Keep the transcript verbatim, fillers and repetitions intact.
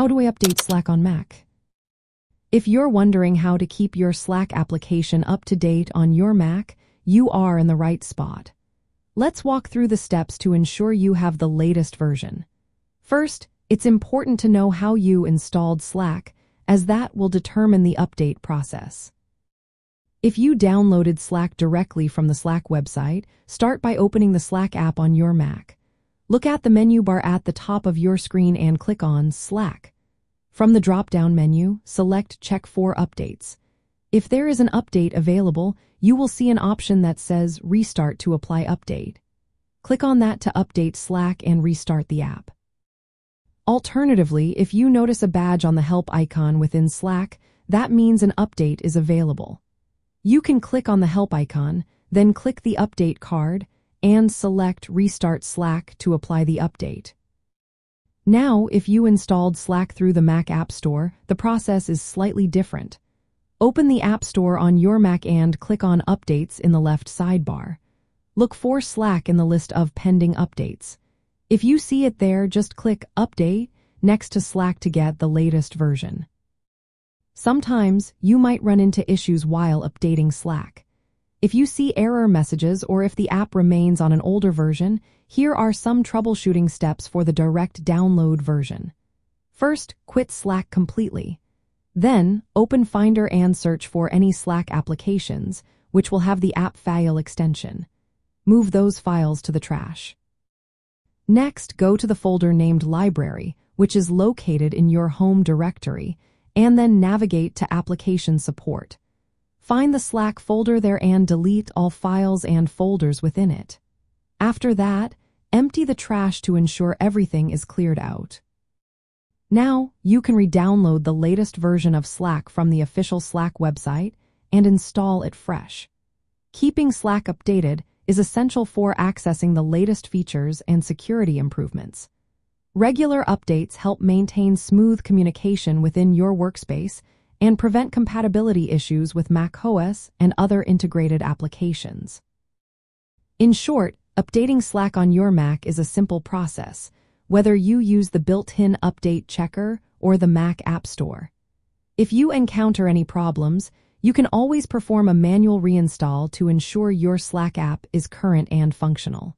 How do I update Slack on Mac? If you're wondering how to keep your Slack application up to date on your Mac, you are in the right spot. Let's walk through the steps to ensure you have the latest version. First, it's important to know how you installed Slack, as that will determine the update process. If you downloaded Slack directly from the Slack website, start by opening the Slack app on your Mac. Look at the menu bar at the top of your screen and click on Slack. From the drop-down menu, select Check for Updates. If there is an update available, you will see an option that says Restart to apply update. Click on that to update Slack and restart the app. Alternatively, if you notice a badge on the help icon within Slack, that means an update is available. You can click on the help icon, then click the update card, and select Restart Slack to apply the update. Now, if you installed Slack through the Mac App Store, the process is slightly different. Open the App Store on your Mac and click on Updates in the left sidebar. Look for Slack in the list of pending updates. If you see it there, just click Update next to Slack to get the latest version. Sometimes, you might run into issues while updating Slack. If you see error messages or if the app remains on an older version, here are some troubleshooting steps for the direct download version. First, quit Slack completely. Then, open Finder and search for any Slack applications, which will have the app file extension. Move those files to the trash. Next, go to the folder named Library, which is located in your home directory, and then navigate to Application Support. Find the Slack folder there and delete all files and folders within it. After that, empty the trash to ensure everything is cleared out. Now, you can re-download the latest version of Slack from the official Slack website and install it fresh. Keeping Slack updated is essential for accessing the latest features and security improvements. Regular updates help maintain smooth communication within your workspace and prevent compatibility issues with macOS and other integrated applications. In short, updating Slack on your Mac is a simple process, whether you use the built-in update checker or the Mac App Store. If you encounter any problems, you can always perform a manual reinstall to ensure your Slack app is current and functional.